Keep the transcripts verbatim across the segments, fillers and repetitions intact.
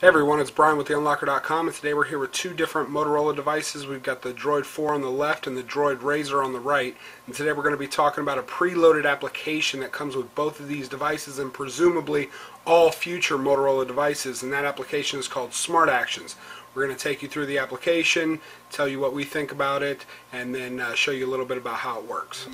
Hey everyone, it's Brian with the unlocker dot com, and today we're here with two different Motorola devices. We've got the Droid four on the left and the Droid Razr on the right. And today we're going to be talking about a preloaded application that comes with both of these devices and presumably all future Motorola devices, and that application is called Smart Actions. We're going to take you through the application, tell you what we think about it, and then uh, show you a little bit about how it works.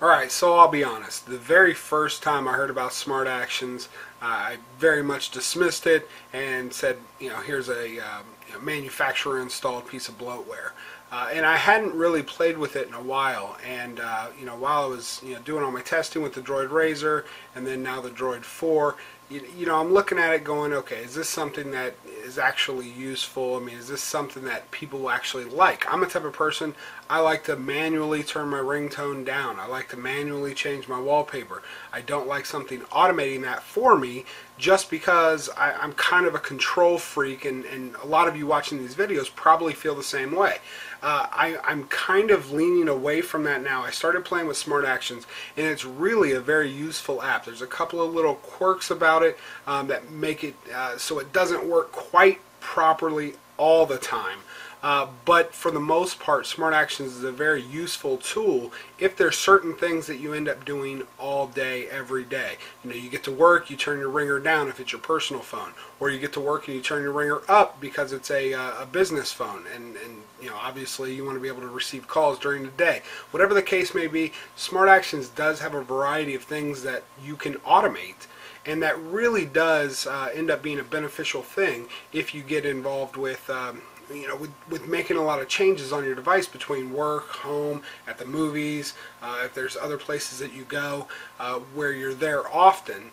Alright, so I'll be honest, the very first time I heard about Smart Actions, uh, I very much dismissed it and said, you know, here's a um, you know, manufacturer installed piece of bloatware. Uh, and I hadn't really played with it in a while, and uh, you know, while I was you know, doing all my testing with the Droid Razr and then now the Droid four, you, you know, I'm looking at it going, okay, is this something that is actually useful? I mean, is this something that people actually like? I'm a type of person, I like to manually turn my ringtone down. I like to manually change my wallpaper. I don't like something automating that for me just because I, I'm kind of a control freak, and, and a lot of you watching these videos probably feel the same way. Uh, I, I'm kind of leaning away from that now. I started playing with Smart Actions, and it's really a very useful app. There's a couple of little quirks about it um, that make it uh, so it doesn't work quite properly all the time. Uh, but for the most part, Smart Actions is a very useful tool if there's certain things that you end up doing all day, every day. You know, you get to work, you turn your ringer down if it's your personal phone, or you get to work and you turn your ringer up because it's a, uh, a business phone, and, and you know, obviously you want to be able to receive calls during the day. Whatever the case may be, Smart Actions does have a variety of things that you can automate. And that really does uh, end up being a beneficial thing if you get involved with, um, you know, with, with making a lot of changes on your device between work, home, at the movies, uh, if there's other places that you go uh, where you're there often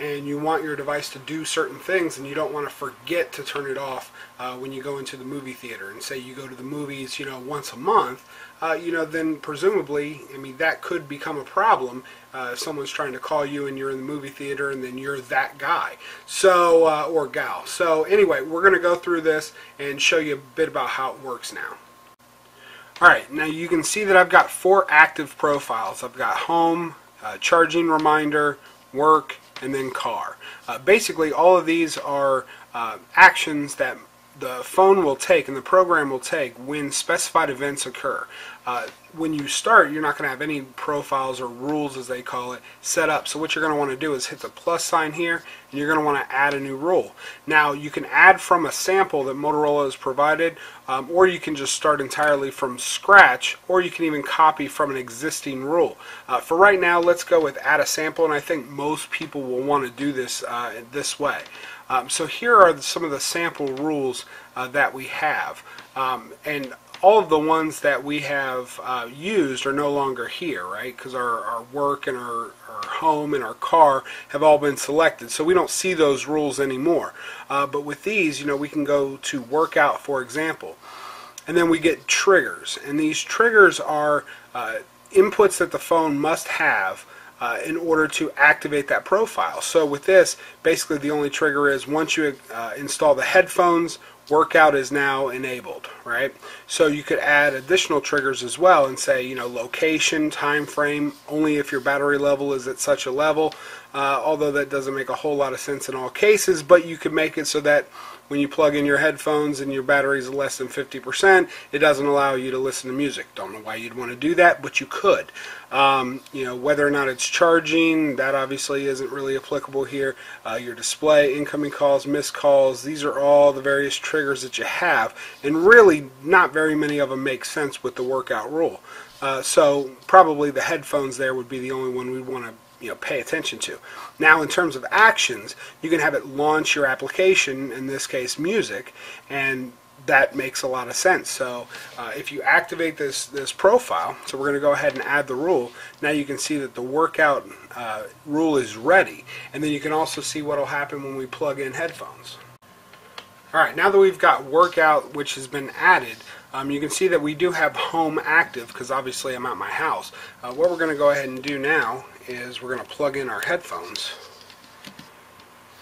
and you want your device to do certain things, and you don't want to forget to turn it off uh, when you go into the movie theater. And say you go to the movies, you know, once a month, uh, you know, then presumably, I mean, that could become a problem uh, if someone's trying to call you and you're in the movie theater, and then you're that guy, so uh, or gal. So anyway, we're going to go through this and show you a bit about how it works now. All right, now you can see that I've got four active profiles. I've got home, uh, charging reminder, work, and then car. Uh, basically, all of these are uh, actions that the phone will take and the program will take when specified events occur. Uh, when you start, you're not going to have any profiles or rules, as they call it, set up. So what you're going to want to do is hit the plus sign here, and you're going to want to add a new rule. Now, you can add from a sample that Motorola has provided, um, or you can just start entirely from scratch, or you can even copy from an existing rule. Uh, for right now, let's go with add a sample, and I think most people will want to do this uh, this way. Um, so here are some of the sample rules uh, that we have, um, and all of the ones that we have uh, used are no longer here, right? Because our, our work and our, our home and our car have all been selected, so we don't see those rules anymore. Uh, but with these, you know, we can go to workout, for example, and then we get triggers. And these triggers are uh, inputs that the phone must have Uh, in order to activate that profile. So with this, basically the only trigger is once you uh, install the headphones, workout is now enabled, right? So you could add additional triggers as well and say, you know, location, time frame, only if your battery level is at such a level, uh, although that doesn't make a whole lot of sense in all cases, but you could make it so that when you plug in your headphones and your battery's less than fifty percent, it doesn't allow you to listen to music. Don't know why you'd want to do that, but you could. Um, you know, whether or not it's charging, that obviously isn't really applicable here. Uh, your display, incoming calls, missed calls, these are all the various triggers that you have, and really not very many of them make sense with the workout rule. Uh, so probably the headphones there would be the only one we'd want to you know, pay attention to. Now, in terms of actions, you can have it launch your application, in this case music, and that makes a lot of sense. So uh, if you activate this this profile, so we're going to go ahead and add the rule. Now you can see that the workout uh, rule is ready, and then you can also see what will happen when we plug in headphones. Alright, now that we've got workout, which has been added, um, you can see that we do have home active because obviously I'm at my house. Uh, what we're going to go ahead and do now is we're going to plug in our headphones,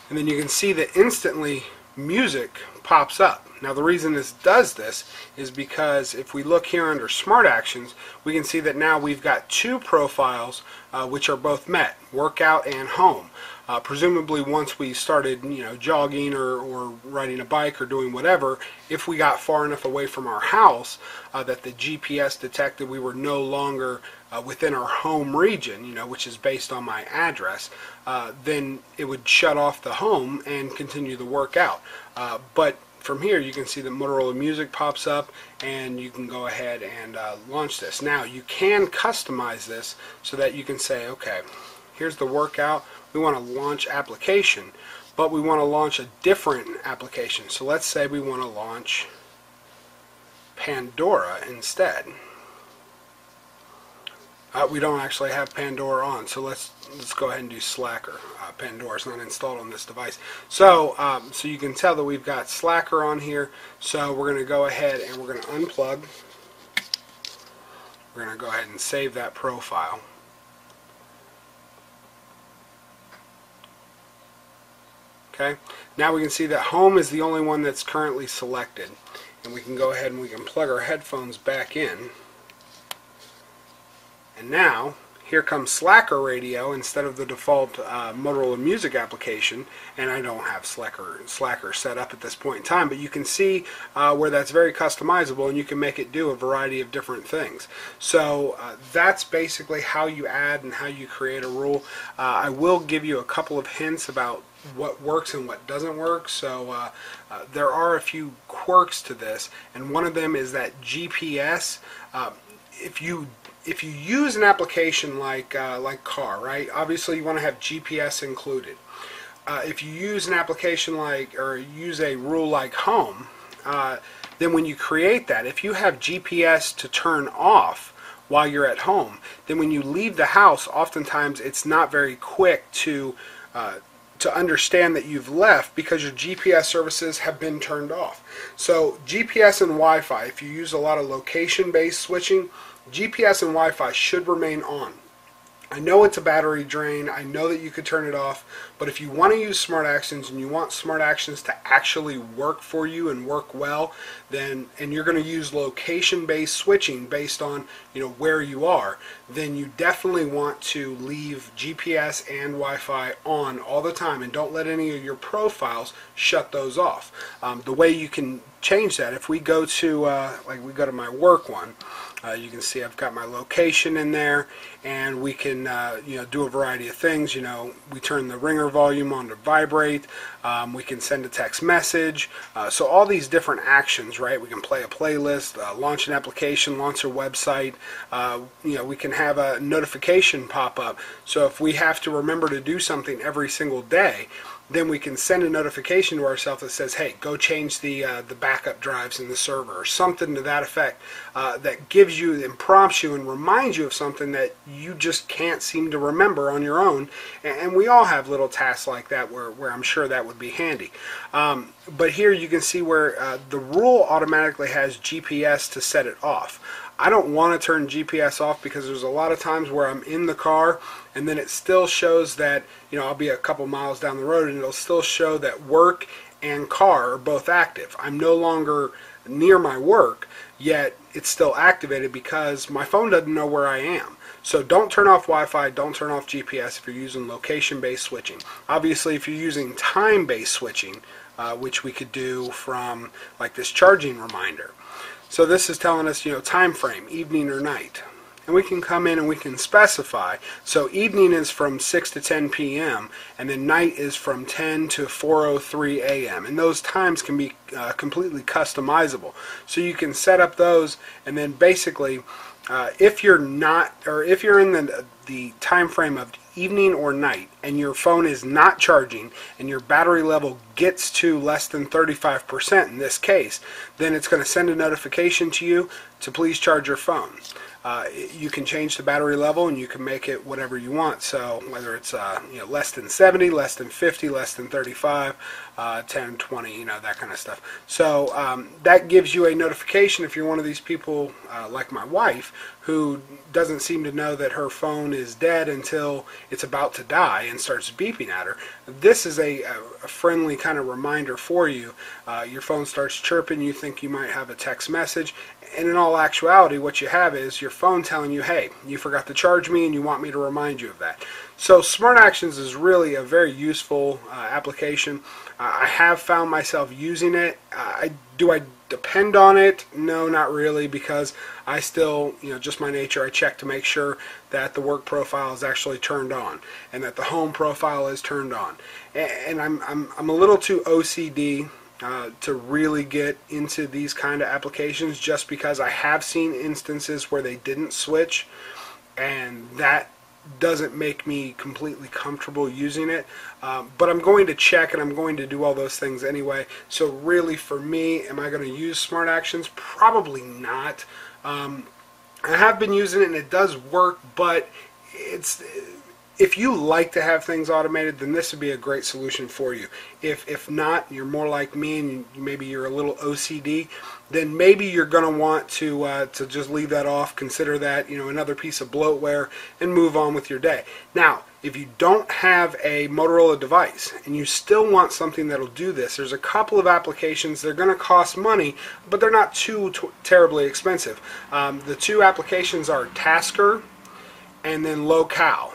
and then you can see that instantly music pops up. Now the reason this does this is because if we look here under Smart Actions, we can see that now we've got two profiles uh, which are both met, workout and home. Uh, presumably once we started, you know, jogging or, or riding a bike or doing whatever, if we got far enough away from our house uh, that the G P S detected we were no longer uh, within our home region, you know, which is based on my address, uh, then it would shut off the home and continue the workout. Uh, but from here you can see that Motorola Music pops up and you can go ahead and uh, launch this. Now you can customize this so that you can say, okay, here's the workout. We want to launch application, but we want to launch a different application. So let's say we want to launch Pandora instead. Uh, we don't actually have Pandora on, so let's let's go ahead and do Slacker. Uh, Pandora is not installed on this device, so um, so you can tell that we've got Slacker on here. So we're going to go ahead and we're going to unplug. We're going to go ahead and save that profile. Okay. Now we can see that home is the only one that's currently selected, and we can go ahead and we can plug our headphones back in, and now here comes Slacker radio instead of the default uh, Motorola Music application. And I don't have Slacker, Slacker set up at this point in time, but you can see uh, where that's very customizable and you can make it do a variety of different things. So uh, that's basically how you add and how you create a rule. Uh, I will give you a couple of hints about what works and what doesn't work. So uh, uh, there are a few quirks to this, and one of them is that G P S, uh, if you If you use an application like uh, like car, right? Obviously, you want to have G P S included. Uh, if you use an application like, or use a rule like home, uh, then when you create that, if you have G P S to turn off while you're at home, then when you leave the house, oftentimes it's not very quick to uh, to understand that you've left because your G P S services have been turned off. So G P S and Wi-Fi, if you use a lot of location-based switching, G P S and Wi-Fi should remain on. I know it's a battery drain, I know that you could turn it off, but if you want to use Smart Actions and you want Smart Actions to actually work for you and work well, then, and you're going to use location-based switching based on, you know, where you are, then you definitely want to leave G P S and Wi-Fi on all the time, and don't let any of your profiles shut those off. Um, the way you can change that, if we go to, uh, like we go to my work one, Uh, you can see I've got my location in there, and we can uh, you know, do a variety of things. You know, we turn the ringer volume on to vibrate. Um, we can send a text message. Uh, so all these different actions, right? We can play a playlist, uh, launch an application, launch a website. Uh, you know, we can have a notification pop up. So if we have to remember to do something every single day, then we can send a notification to ourselves that says, hey, go change the uh, the backup drives in the server, or something to that effect, uh, that gives you and prompts you and reminds you of something that you just can't seem to remember on your own. And we all have little tasks like that where, where I'm sure that would be handy. Um, but here you can see where uh, the rule automatically has G P S to set it off. I don't want to turn G P S off because there's a lot of times where I'm in the car and then it still shows that, you know, I'll be a couple miles down the road and it'll still show that work and car are both active. I'm no longer near my work, yet it's still activated because my phone doesn't know where I am. So don't turn off Wi-Fi, don't turn off G P S if you're using location-based switching. Obviously, if you're using time-based switching, uh, which we could do from like this charging reminder. So this is telling us, you know, time frame, evening or night. And we can come in and we can specify. So evening is from six to ten P M and then night is from ten to four oh three A M And those times can be uh, completely customizable. So you can set up those, and then basically uh, if you're not, or if you're in the, the time frame of evening or night and your phone is not charging and your battery level gets to less than thirty-five percent in this case, then it's going to send a notification to you to please charge your phone. Uh, you can change the battery level and you can make it whatever you want. So whether it's uh, you know, less than seventy, less than fifty, less than thirty-five, uh, ten, twenty, you know, that kind of stuff. So um, that gives you a notification if you're one of these people uh, like my wife, who doesn't seem to know that her phone is dead until it's about to die and starts beeping at her. This is a, a friendly kind of reminder for you. Uh, your phone starts chirping, you think you might have a text message, and in all actuality, what you have is your phone telling you, hey, you forgot to charge me and you want me to remind you of that. So Smart Actions is really a very useful uh, application. Uh, I have found myself using it. Uh, I, do I depend on it? No, not really, because I still, you know, just my nature, I check to make sure that the work profile is actually turned on and that the home profile is turned on. And, and I'm, I'm, I'm a little too O C D Uh, to really get into these kind of applications, just because I have seen instances where they didn't switch, and that doesn't make me completely comfortable using it. Um, but I'm going to check and I'm going to do all those things anyway. So really, for me, am I going to use Smart Actions? Probably not. Um, I have been using it and it does work, but it's... If you like to have things automated, then this would be a great solution for you. If, if not, you're more like me and maybe you're a little O C D, then maybe you're going to want to uh, to just leave that off, consider that, you know, another piece of bloatware, and move on with your day. Now, if you don't have a Motorola device and you still want something that'll do this, there's a couple of applications. They're going to cost money, but they're not too t terribly expensive. Um, the two applications are Tasker and then Locale.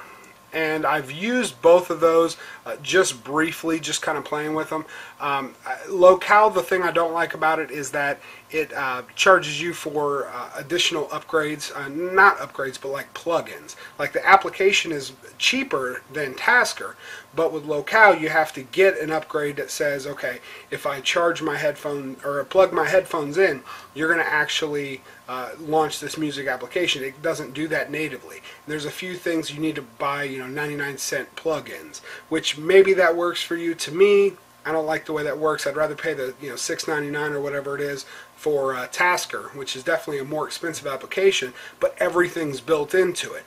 And I've used both of those uh, just briefly, just kind of playing with them. Um, Locale, the thing I don't like about it is that it uh, charges you for uh, additional upgrades. Uh, not upgrades, but like plugins. Like the application is cheaper than Tasker, but with Locale you have to get an upgrade that says, okay, if I charge my headphone or plug my headphones in, you're going to actually uh, launch this music application. It doesn't do that natively. There's a few things you need to buy, you know, ninety-nine cent plugins, which maybe that works for you. To me, I don't like the way that works. I'd rather pay the, you know, six ninety-nine or whatever it is for uh, Tasker, which is definitely a more expensive application, but everything's built into it.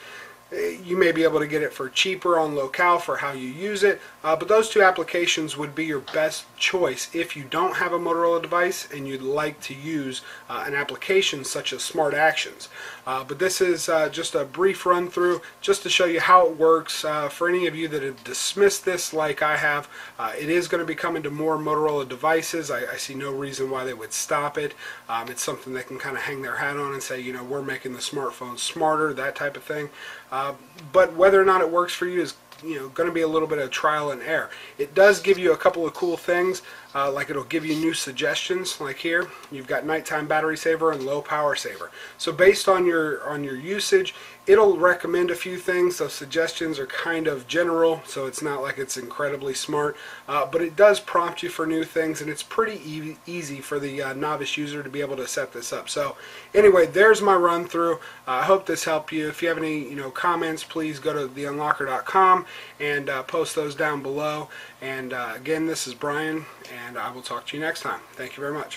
You may be able to get it for cheaper on Locale for how you use it, uh, but those two applications would be your best choice if you don't have a Motorola device and you'd like to use uh, an application such as Smart Actions. Uh, but this is uh, just a brief run through just to show you how it works. Uh, for any of you that have dismissed this like I have, uh, it is going to be coming to more Motorola devices. I, I see no reason why they would stop it. Um, it's something they can kind of hang their hat on and say, you know, we're making the smartphone smarter, that type of thing. Uh, Uh, but whether or not it works for you is, you know, going to be a little bit of trial and error. It does give you a couple of cool things, uh, like it'll give you new suggestions. Like here, you've got nighttime battery saver and low power saver. So based on your on your usage, it'll recommend a few things. Those suggestions are kind of general, so it's not like it's incredibly smart, uh, but it does prompt you for new things, and it's pretty e easy for the uh, novice user to be able to set this up. So anyway, there's my run through. Uh, I hope this helped you. If you have any, you know, comments, please go to the unlocker dot com and uh, post those down below. And uh, again, this is Brian, and I will talk to you next time. Thank you very much.